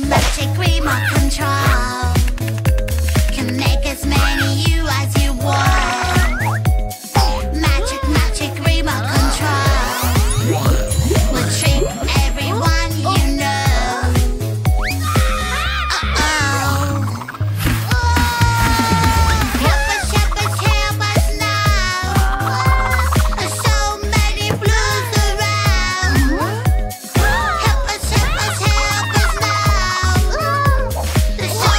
magic remote control can make as many you as you want. Magic, magic remote control will treat everyone you know. Help us, help us, help us now. There's so many blues around. Help us now. There's so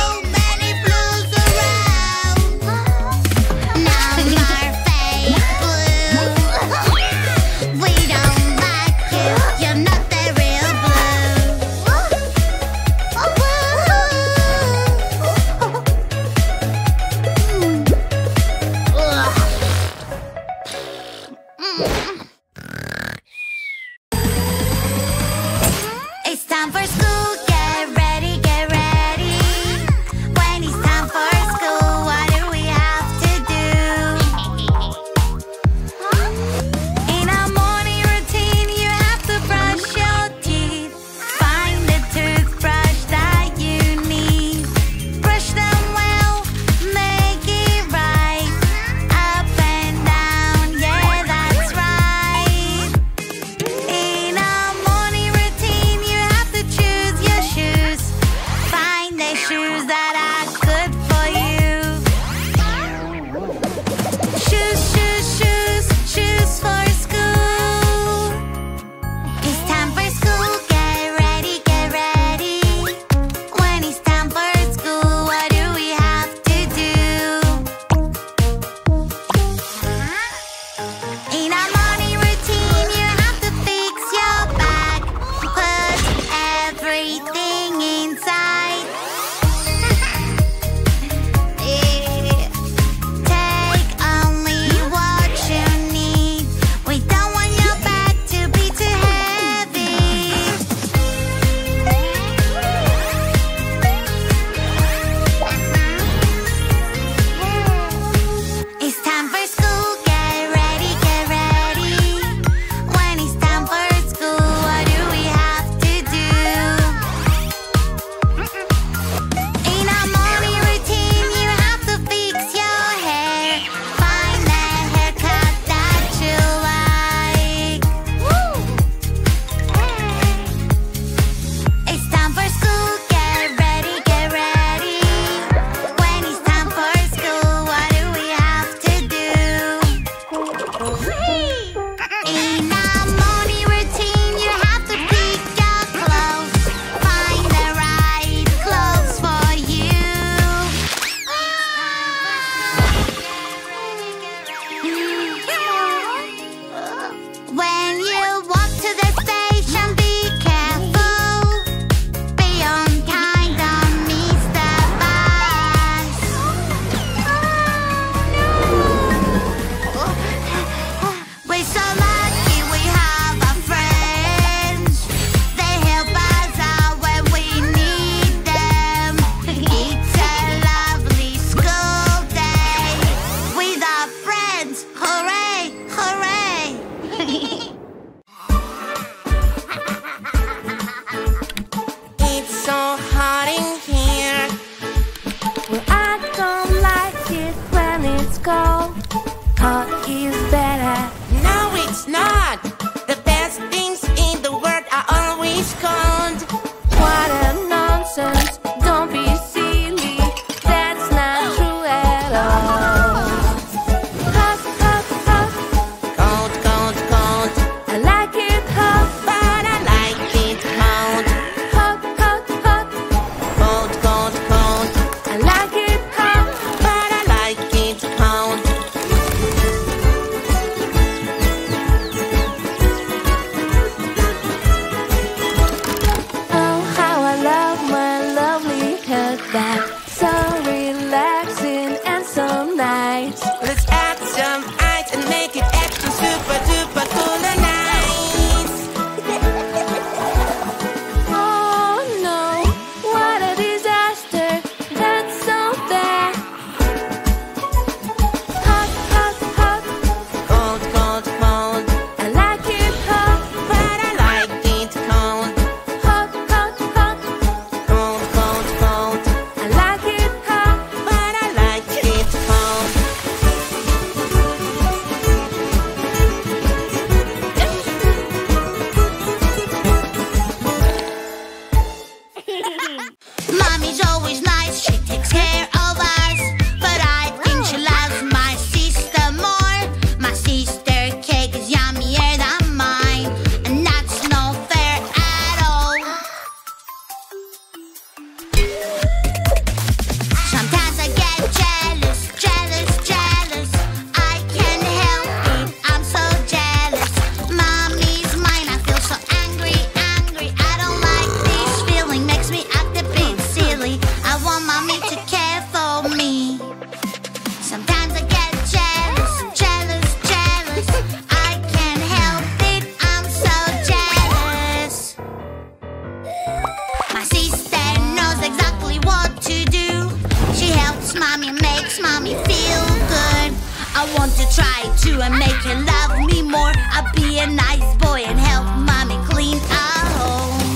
makes mommy feel good. I want to try to and make her love me more. I'll be a nice boy and help mommy clean our home.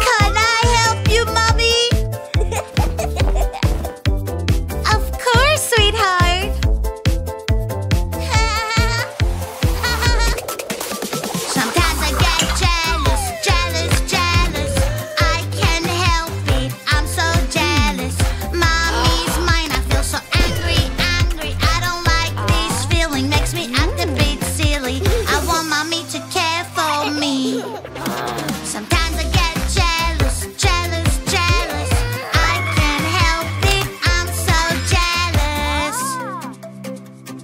Can I help you, mommy? Of course, sweetheart. Sometimes I get jealous. I can't help it, I'm so jealous. Mommy's mine, I feel so angry. I don't like this feeling, makes me act a bit silly. I want mommy to care for me. Sometimes I get jealous. I can't help it, I'm so jealous.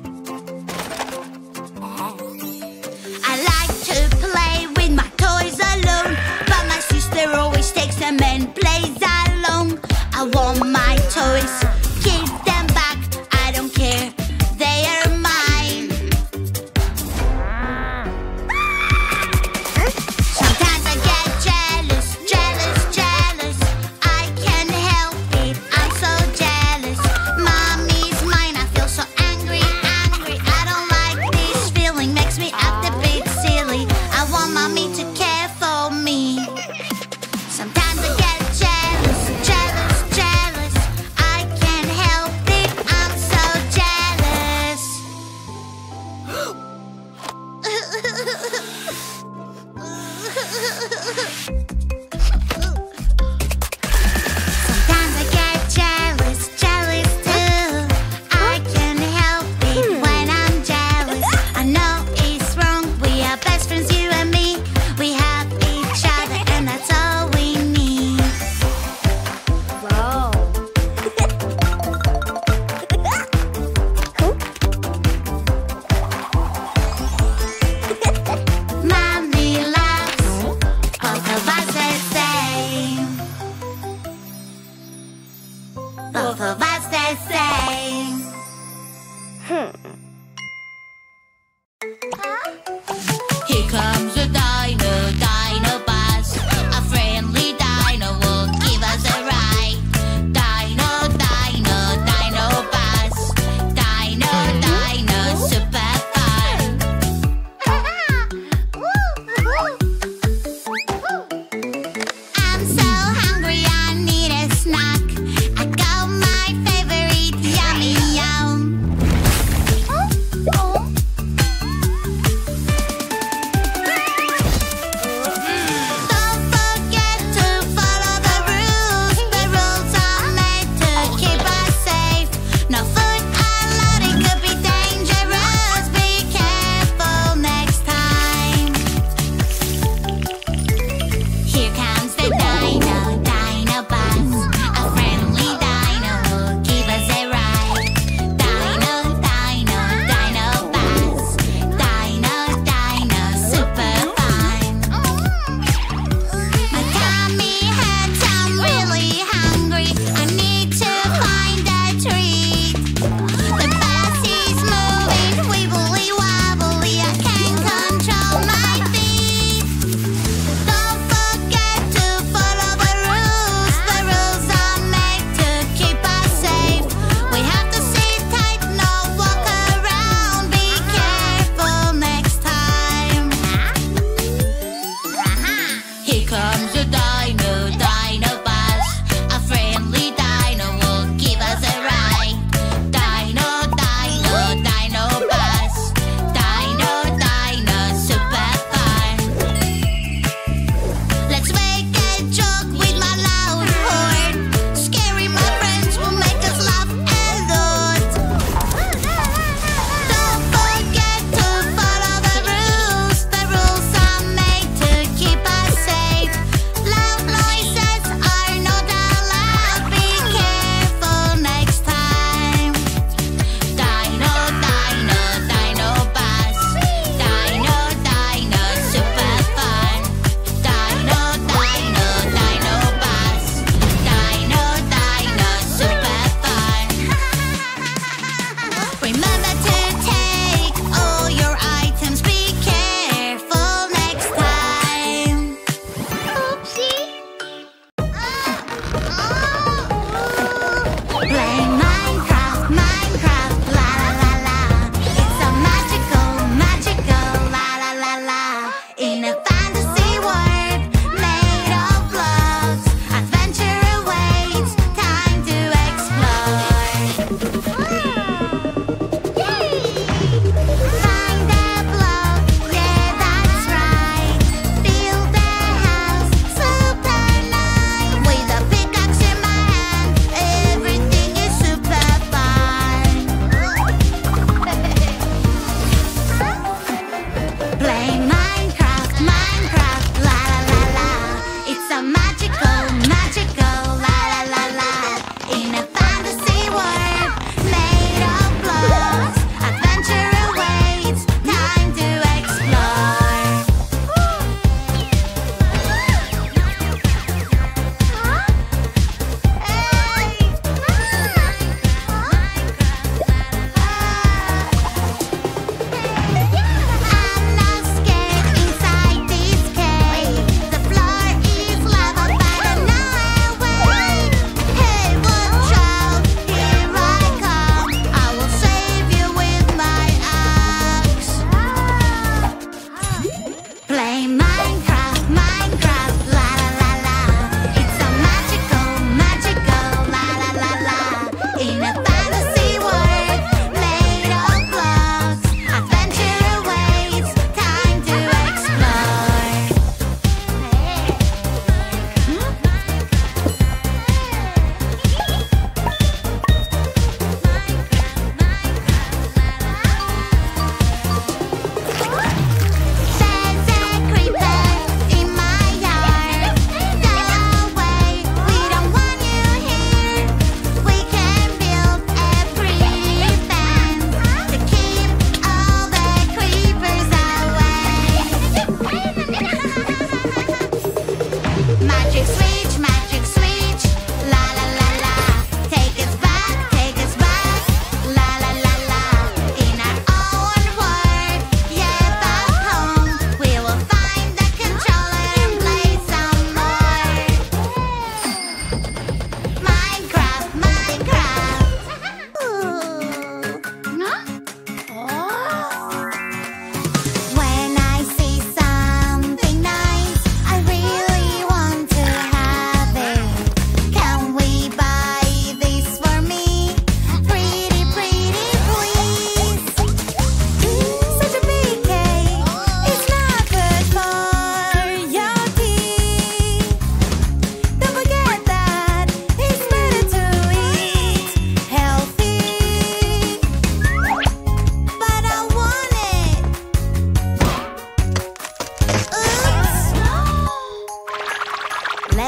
I like to play with my toys alone, but my sister always takes them and plays alone. I want my toys, give them back, I don't care, they are mine. Sometimes I get jealous. I can't help it, I'm so jealous. Mommy's mine, I feel so angry. I don't like this feeling, makes me act a bit silly. I want mommy to care for me. Sometimes I get jealous. I can't help it, I'm so jealous. Sometimes I get jealous too. I can help it when I'm jealous. I know it's wrong, we are best friends, you and me. We have each other and that's all we need. Mommy loves both of us.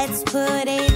Let's put it